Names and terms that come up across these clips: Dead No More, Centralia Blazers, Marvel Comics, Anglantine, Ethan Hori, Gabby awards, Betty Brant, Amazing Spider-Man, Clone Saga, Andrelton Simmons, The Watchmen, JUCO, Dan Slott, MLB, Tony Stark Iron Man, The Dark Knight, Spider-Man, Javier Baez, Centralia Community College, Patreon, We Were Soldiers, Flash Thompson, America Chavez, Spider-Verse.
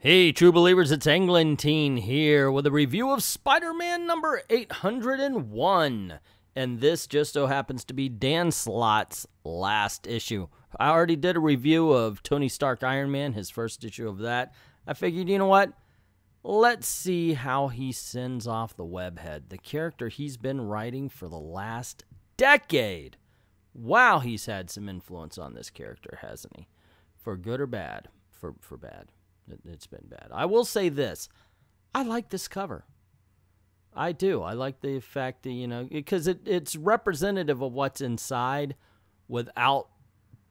Hey true believers, it's Anglantine here with a review of Spider-Man number 801. And this just so happens to be Dan Slott's last issue. I already did a review of Tony Stark Iron Man, his first issue of that. I figured, you know what? Let's see how he sends off the webhead, the character he's been writing for the last decade. Wow, he's had some influence on this character, hasn't he? For good or bad? For bad. It's been bad. I will say this. I like this cover. I do. I like the fact that, you know, because it's representative of what's inside without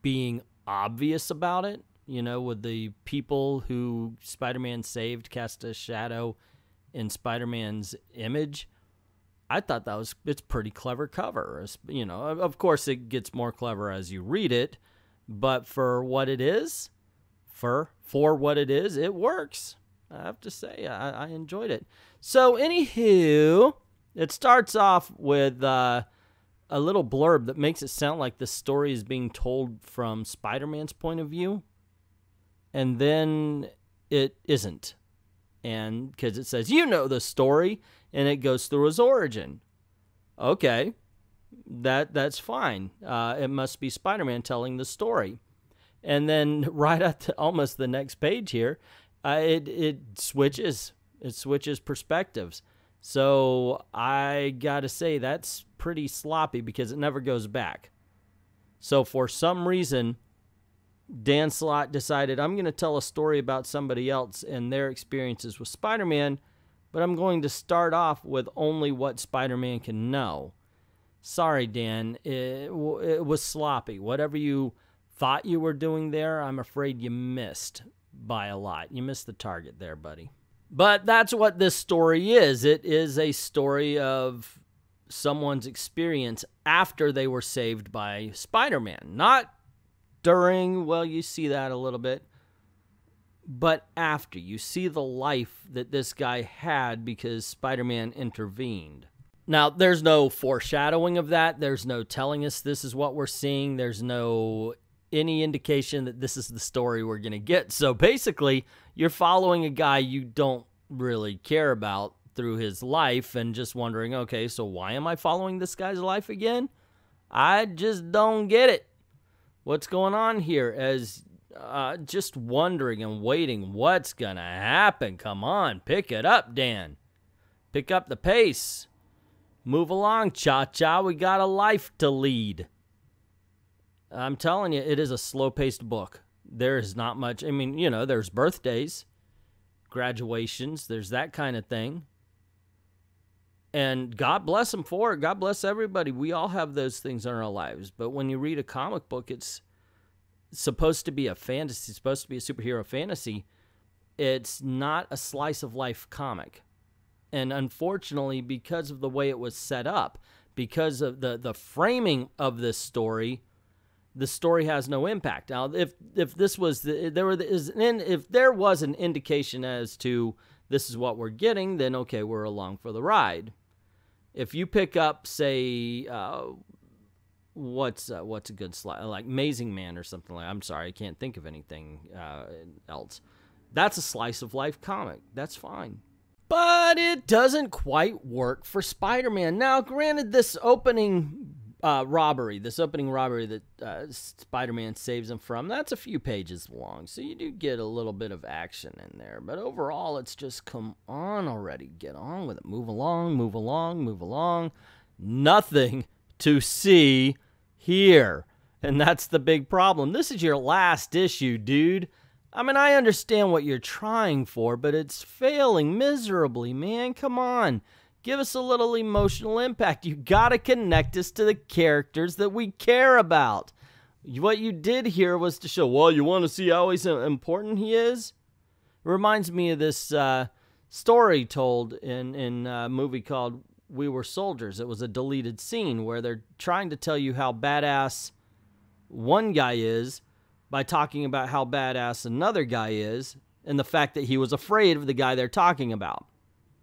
being obvious about it. You know, with the people who Spider-Man saved cast a shadow in Spider-Man's image. I thought that was, it's pretty clever cover. You know, of course it gets more clever as you read it, but for what it is, for what it is, it works. I have to say, I enjoyed it. So, anywho, it starts off with a little blurb that makes it sound like the story is being told from Spider-Man's point of view, and then it isn't, and because it says, you know the story, and it goes through his origin. Okay, that's fine. It must be Spider-Man telling the story. And then right at almost the next page here, it switches perspectives. So I gotta say that's pretty sloppy because it never goes back. So for some reason, Dan Slott decided I'm gonna tell a story about somebody else and their experiences with Spider-Man, but I'm going to start off with only what Spider-Man can know. Sorry, Dan, it was sloppy. Whatever you thought you were doing there, I'm afraid you missed by a lot. You missed the target there, buddy. But that's what this story is. It is a story of someone's experience after they were saved by Spider-Man. Not during, well, you see that a little bit, but after. You see the life that this guy had because Spider-Man intervened. Now, there's no foreshadowing of that. There's no telling us this is what we're seeing. There's no any indication that this is the story we're going to get. So basically, you're following a guy you don't really care about through his life and just wondering, okay, so why am I following this guy's life again? I just don't get it. What's going on here? As just wondering and waiting, what's going to happen? Come on, pick it up, Dan. Pick up the pace. Move along, Cha-Cha. We got a life to lead. I'm telling you, it is a slow-paced book. There is not much. I mean, you know, there's birthdays, graduations. There's that kind of thing. And God bless them for it. God bless everybody. We all have those things in our lives. But when you read a comic book, it's supposed to be a fantasy, it's supposed to be a superhero fantasy. It's not a slice-of-life comic. And unfortunately, because of the way it was set up, because of the framing of this story, the story has no impact. Now, if there was an indication as to this is what we're getting, then okay, we're along for the ride. If you pick up, say, what's a good slide, like Amazing Man or something like that. I'm sorry, I can't think of anything else. That's a slice of life comic. That's fine. But it doesn't quite work for Spider-Man. Now, granted, this opening robbery that Spider-Man saves him from, that's a few pages long, so you do get a little bit of action in there, but overall it's just, come on already, get on with it, move along, move along, move along. Nothing to see here, and that's the big problem. This is your last issue, dude. I mean, I understand what you're trying for, but it's failing miserably, man. Come on. Give us a little emotional impact. You gotta connect us to the characters that we care about. What you did here was to show, well, you want to see how important he is? It reminds me of this story told in a movie called We Were Soldiers. It was a deleted scene where they're trying to tell you how badass one guy is by talking about how badass another guy is and the fact that he was afraid of the guy they're talking about.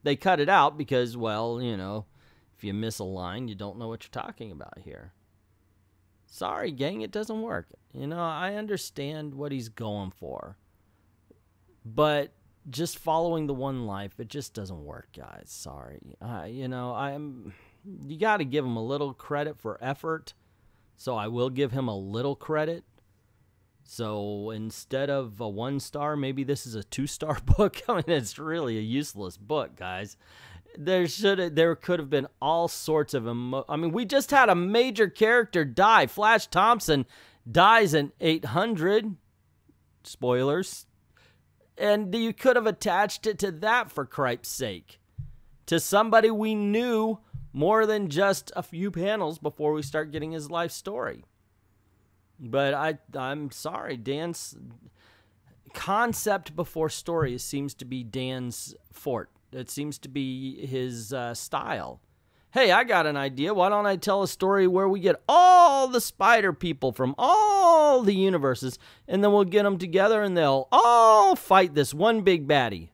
They cut it out because, well, you know, if you miss a line, you don't know what you're talking about here. Sorry, gang, it doesn't work. You know, I understand what he's going for. But just following the one life, it just doesn't work, guys. Sorry. You know, you got to give him a little credit for effort. So I will give him a little credit. So instead of a 1-star, maybe this is a 2-star book. I mean, it's really a useless book, guys. There could have been all sorts of I mean, we just had a major character die. Flash Thompson dies in 800. Spoilers. And you could have attached it to that, for cripe's sake. To somebody we knew more than just a few panels before we start getting his life story. But I'm sorry, Dan's concept before story seems to be Dan's forte. It seems to be his style. Hey, I got an idea. Why don't I tell a story where we get all the spider people from all the universes, and then we'll get them together, and they'll all fight this one big baddie.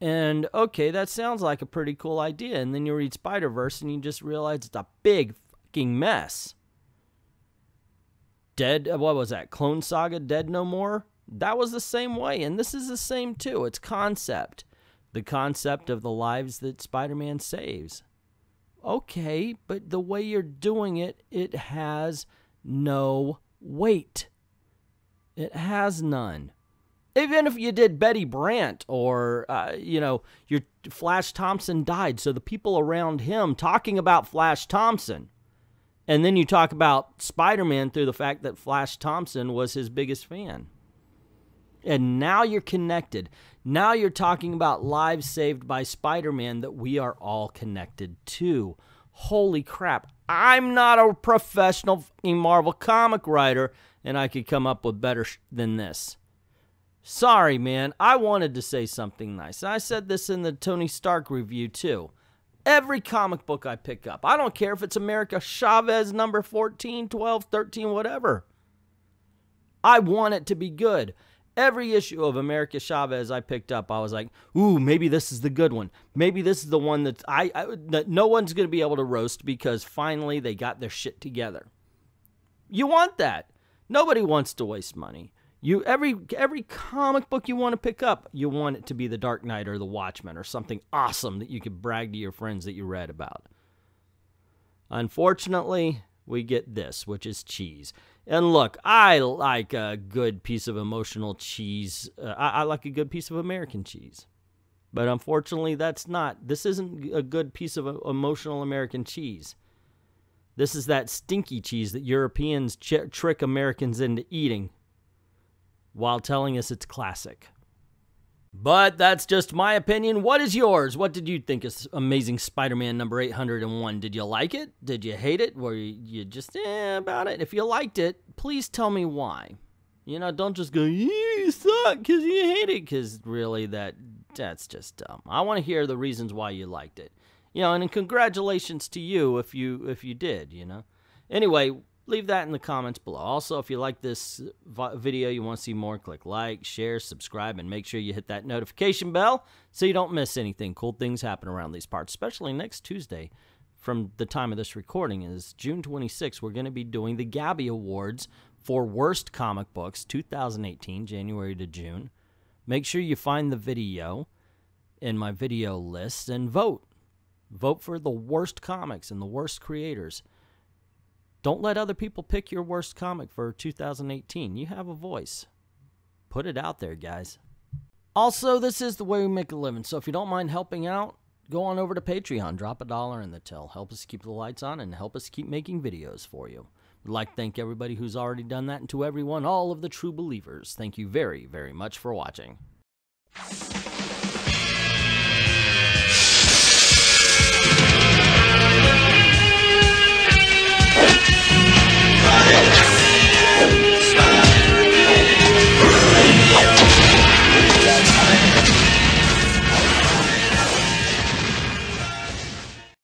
And, okay, that sounds like a pretty cool idea. And then you read Spider-Verse, and you just realize it's a big fucking mess. What was that? Clone Saga, Dead No More? That was the same way, and this is the same too. It's concept. The concept of the lives that Spider-Man saves. Okay, but the way you're doing it, it has no weight. It has none. Even if you did Betty Brant or, you know, your Flash Thompson died, so the people around him talking about Flash Thompson. And then you talk about Spider-Man through the fact that Flash Thompson was his biggest fan. And now you're connected. Now you're talking about lives saved by Spider-Man that we are all connected to. Holy crap. I'm not a professional Marvel comic writer, and I could come up with better than this. Sorry, man. I wanted to say something nice. I said this in the Tony Stark review, too. Every comic book I pick up, I don't care if it's America Chavez number 14, 12, 13, whatever. I want it to be good. Every issue of America Chavez I picked up, I was like, ooh, maybe this is the good one. Maybe this is the one that, that no one's going to be able to roast because finally they got their shit together. You want that. Nobody wants to waste money. Every comic book you want to pick up, you want it to be The Dark Knight or The Watchmen or something awesome that you could brag to your friends that you read about. Unfortunately, we get this, which is cheese. And look, I like a good piece of emotional cheese. I like a good piece of American cheese. But unfortunately, that's not. This isn't a good piece of emotional American cheese. This is that stinky cheese that Europeans trick Americans into eating, while telling us it's classic. But that's just my opinion. What is yours? What did you think of Amazing Spider-Man number 801? Did you like it? Did you hate it? Were you just about it? If you liked it, please tell me why. You know, don't just go, you suck because you hate it, because really that's just dumb. I want to hear the reasons why you liked it. You know, and congratulations to you if you did, you know. Anyway, leave that in the comments below. Also, if you like this video, you want to see more, click like, share, subscribe, and make sure you hit that notification bell so you don't miss anything. Cool things happen around these parts, especially next Tuesday. From the time of this recording is June 26th. We're going to be doing the Gabby Awards for Worst Comic Books 2018, January to June. Make sure you find the video in my video list and vote. Vote for the worst comics and the worst creators. Don't let other people pick your worst comic for 2018. You have a voice. Put it out there, guys. Also, this is the way we make a living, so if you don't mind helping out, go on over to Patreon. Drop $1 in the till. Help us keep the lights on and help us keep making videos for you. I'd like to thank everybody who's already done that, and to everyone, all of the true believers, thank you very, very much for watching.